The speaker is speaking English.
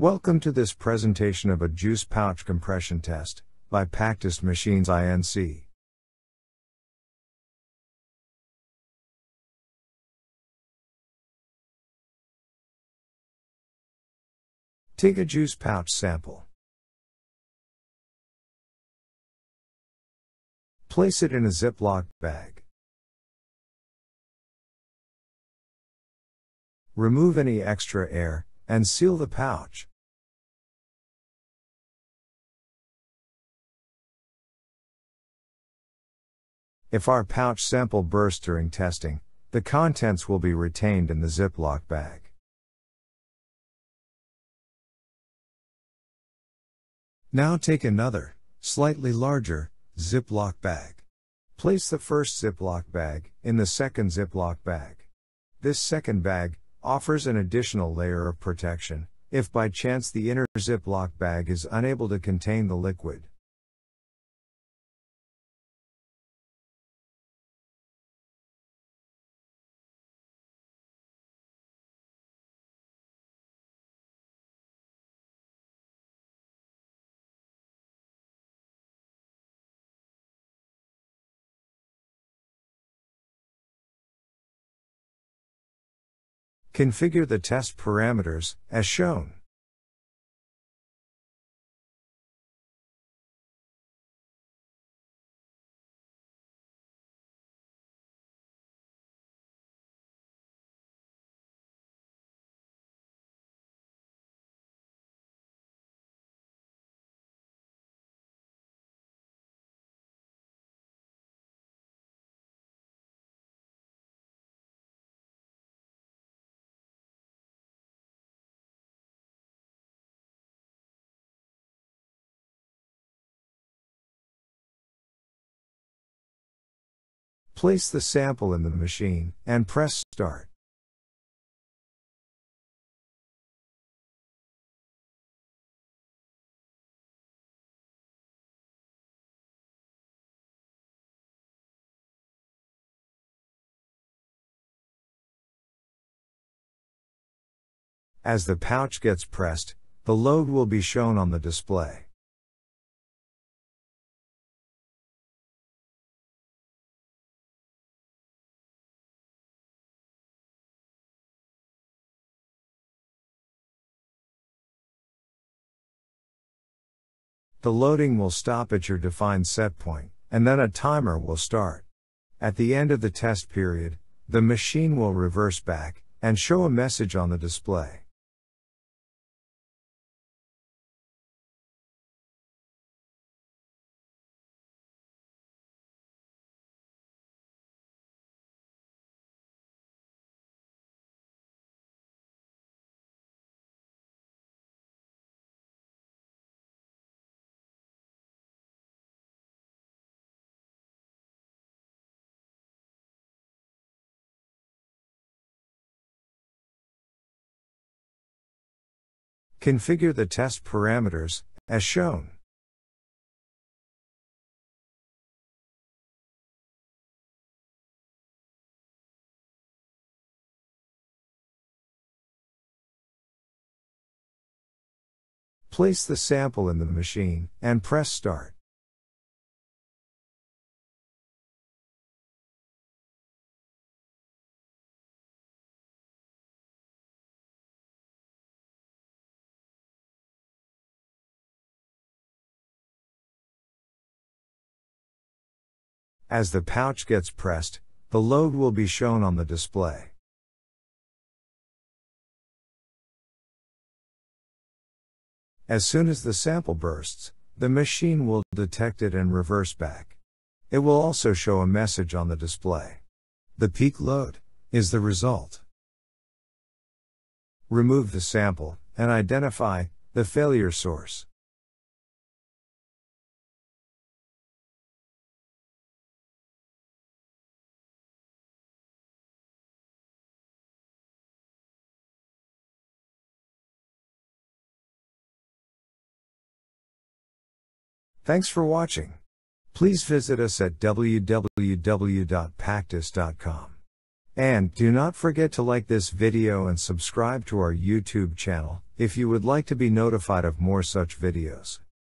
Welcome to this presentation of a juice pouch compression test by PackTest Machines Inc. Take a juice pouch sample. Place it in a Ziploc bag. Remove any extra air and seal the pouch. If our pouch sample bursts during testing, the contents will be retained in the Ziploc bag. Now take another, slightly larger, Ziploc bag. Place the first Ziploc bag in the second Ziploc bag. This second bag offers an additional layer of protection, if by chance the inner Ziploc bag is unable to contain the liquid. Configure the test parameters, as shown. Place the sample in the machine and press start. As the pouch gets pressed, the load will be shown on the display. The loading will stop at your defined set point, and then a timer will start. At the end of the test period, the machine will reverse back and show a message on the display. Configure the test parameters, as shown. Place the sample in the machine and press start. As the pouch gets pressed, the load will be shown on the display. As soon as the sample bursts, the machine will detect it and reverse back. It will also show a message on the display. The peak load is the result. Remove the sample and identify the failure source. Thanks for watching. Please visit us at www.packtest.com. And do not forget to like this video and subscribe to our YouTube channel if you would like to be notified of more such videos.